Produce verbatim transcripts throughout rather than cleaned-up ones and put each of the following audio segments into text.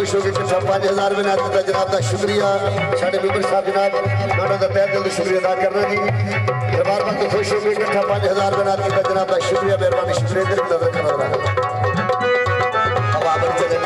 خوش ہو گئے کہ سب پانچ ہزار میں ناطے کا جناب دا شکریہ ساڈے ممبر صاحب جناب انہاں دا تہہ دل شکریہ ادا کرنا جی دربار بند خوش ہو گئے کہ سب پانچ ہزار میں ناطے کا جناب دا شکریہ مہربانی شکریہ دے ادا کرنا اب آبر چلے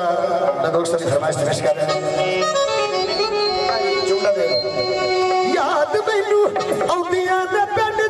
थोड़ा अपना दोस्त की फरमाइश पेश करें। याद मैनू औदियां दे पिंड